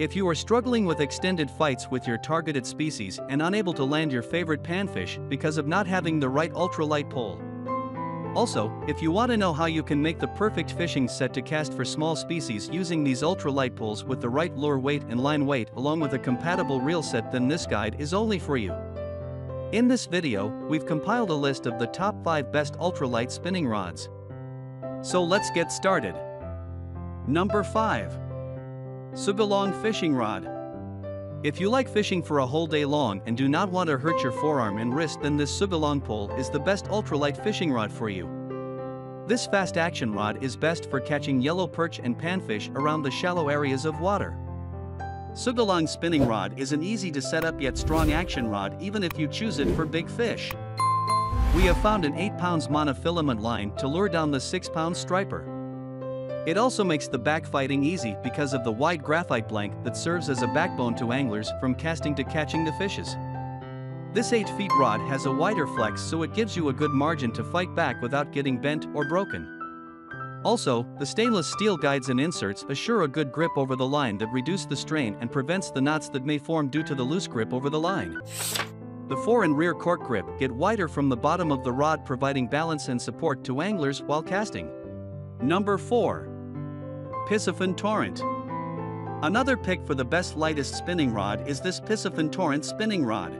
If you are struggling with extended fights with your targeted species and unable to land your favorite panfish because of not having the right ultralight pole. Also, if you want to know how you can make the perfect fishing set to cast for small species using these ultralight poles with the right lure weight and line weight along with a compatible reel set, then this guide is only for you. In this video, we've compiled a list of the top 5 best ultralight spinning rods. So let's get started. Number 5. Sougayilang fishing rod. If you like fishing for a whole day long and do not want to hurt your forearm and wrist, then this Sougayilang pole is the best ultralight fishing rod for you. This fast action rod is best for catching yellow perch and panfish around the shallow areas of water. Sougayilang spinning rod is an easy to set up yet strong action rod even if you choose it for big fish. We have found an 8-pound monofilament line to lure down the 6-pound striper. It also makes the backfighting easy because of the wide graphite blank that serves as a backbone to anglers from casting to catching the fishes. This 8-foot rod has a wider flex, so it gives you a good margin to fight back without getting bent or broken. Also, the stainless steel guides and inserts assure a good grip over the line that reduces the strain and prevents the knots that may form due to the loose grip over the line. The fore and rear cork grip get wider from the bottom of the rod, providing balance and support to anglers while casting. Number 4. Piscifun Torrent. Another pick for the best lightest spinning rod is this Piscifun Torrent spinning rod.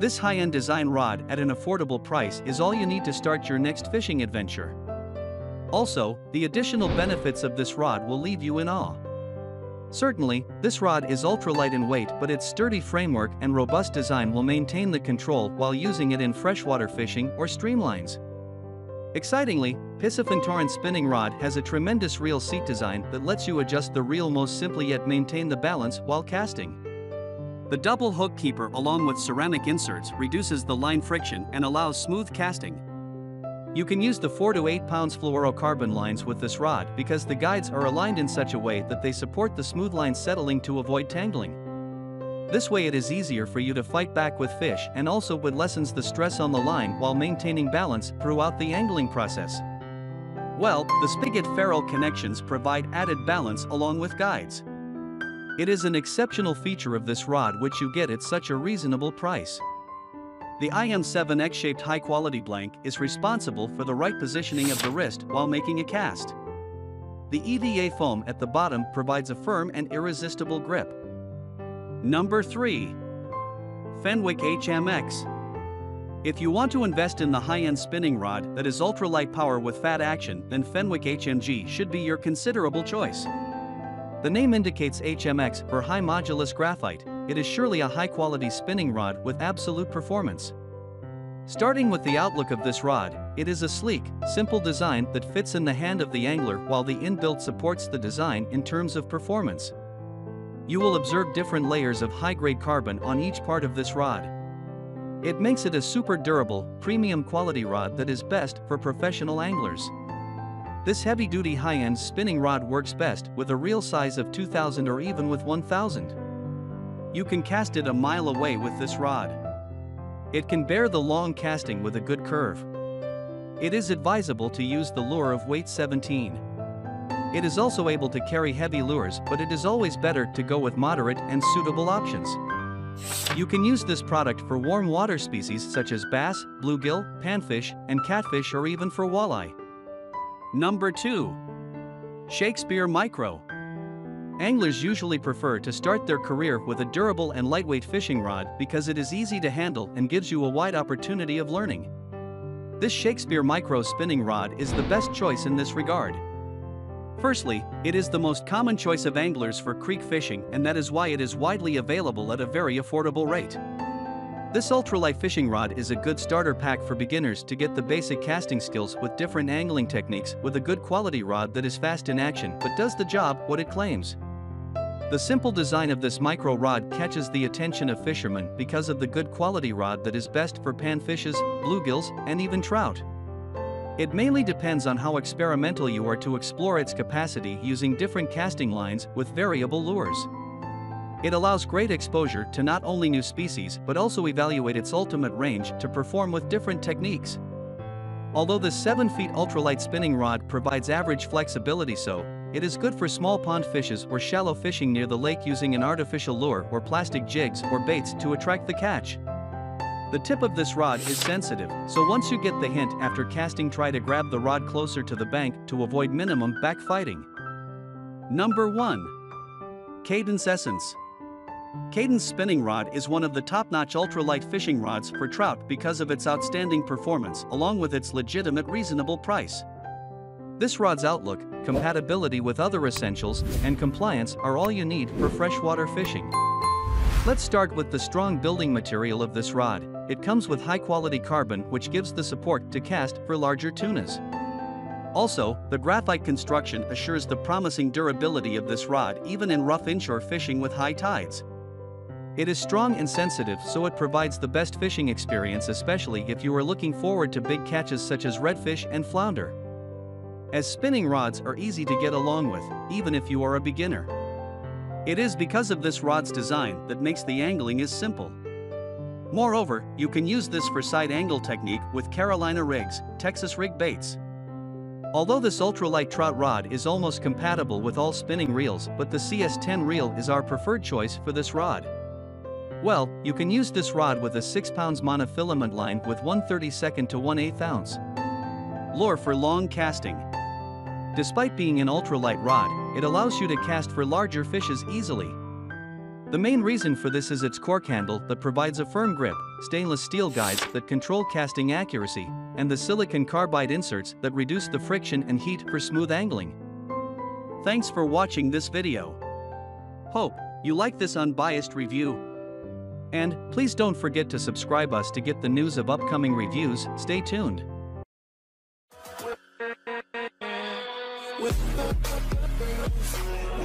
This high-end design rod at an affordable price is all you need to start your next fishing adventure. Also, the additional benefits of this rod will leave you in awe. Certainly, this rod is ultralight in weight, but its sturdy framework and robust design will maintain the control while using it in freshwater fishing or streamlines. Excitingly, Piscifun Torrent spinning rod has a tremendous reel seat design that lets you adjust the reel most simply yet maintain the balance while casting. The double hook keeper along with ceramic inserts reduces the line friction and allows smooth casting. You can use the 4 to 8 pounds fluorocarbon lines with this rod because the guides are aligned in such a way that they support the smooth line settling to avoid tangling. This way it is easier for you to fight back with fish, and also it lessens the stress on the line while maintaining balance throughout the angling process. Well, the spigot ferrule connections provide added balance along with guides. It is an exceptional feature of this rod which you get at such a reasonable price. The IM7 X-shaped high-quality blank is responsible for the right positioning of the wrist while making a cast. The EVA foam at the bottom provides a firm and irresistible grip. Number 3. Fenwick HMX. If you want to invest in the high-end spinning rod that is ultralight power with fat action, then Fenwick HMG should be your considerable choice. The name indicates HMX for high modulus graphite. It is surely a high-quality spinning rod with absolute performance. Starting with the outlook of this rod, it is a sleek, simple design that fits in the hand of the angler while the inbuilt supports the design in terms of performance. You will observe different layers of high-grade carbon on each part of this rod. It makes it a super durable, premium quality rod that is best for professional anglers. This heavy-duty high-end spinning rod works best with a reel size of 2,000 or even with 1,000. You can cast it a mile away with this rod. It can bear the long casting with a good curve. It is advisable to use the lure of weight 17. It is also able to carry heavy lures, but it is always better to go with moderate and suitable options. You can use this product for warm water species such as bass, bluegill, panfish, and catfish, or even for walleye. Number 2. Shakespeare Micro. Anglers usually prefer to start their career with a durable and lightweight fishing rod because it is easy to handle and gives you a wide opportunity of learning. This Shakespeare Micro spinning rod is the best choice in this regard. Firstly, it is the most common choice of anglers for creek fishing, and that is why it is widely available at a very affordable rate. This ultralight fishing rod is a good starter pack for beginners to get the basic casting skills with different angling techniques with a good quality rod that is fast in action but does the job what it claims. The simple design of this micro rod catches the attention of fishermen because of the good quality rod that is best for panfishes, bluegills, and even trout. It mainly depends on how experimental you are to explore its capacity using different casting lines with variable lures. It allows great exposure to not only new species but also evaluate its ultimate range to perform with different techniques. Although this 7-foot ultralight spinning rod provides average flexibility, so It is good for small pond fishes or shallow fishing near the lake using an artificial lure or plastic jigs or baits to attract the catch. The tip of this rod is sensitive, so once you get the hint after casting, try to grab the rod closer to the bank to avoid minimum backfighting. Number 1. Cadence Essence. Cadence spinning rod is one of the top-notch ultralight fishing rods for trout because of its outstanding performance along with its legitimate reasonable price. This rod's outlook, compatibility with other essentials, and compliance are all you need for freshwater fishing. Let's start with the strong building material of this rod. It comes with high-quality carbon, which gives the support to cast for larger tunas. Also, the graphite construction assures the promising durability of this rod even in rough inshore fishing with high tides. It is strong and sensitive, so it provides the best fishing experience, especially if you are looking forward to big catches such as redfish and flounder. As spinning rods are easy to get along with, even if you are a beginner. It is because of this rod's design that makes the angling is simple. Moreover, you can use this for side angle technique with Carolina rigs, Texas rig baits. Although this ultralight trout rod is almost compatible with all spinning reels, but the CS10 reel is our preferred choice for this rod. Well, you can use this rod with a 6-pound monofilament line with 1/32 to 1/8 ounce lure for long casting. Despite being an ultralight rod, it allows you to cast for larger fishes easily. The main reason for this is its cork handle that provides a firm grip, stainless steel guides that control casting accuracy, and the silicon carbide inserts that reduce the friction and heat for smooth angling. Thanks for watching this video. Hope you like this unbiased review. And please don't forget to subscribe us to get the news of upcoming reviews. Stay tuned.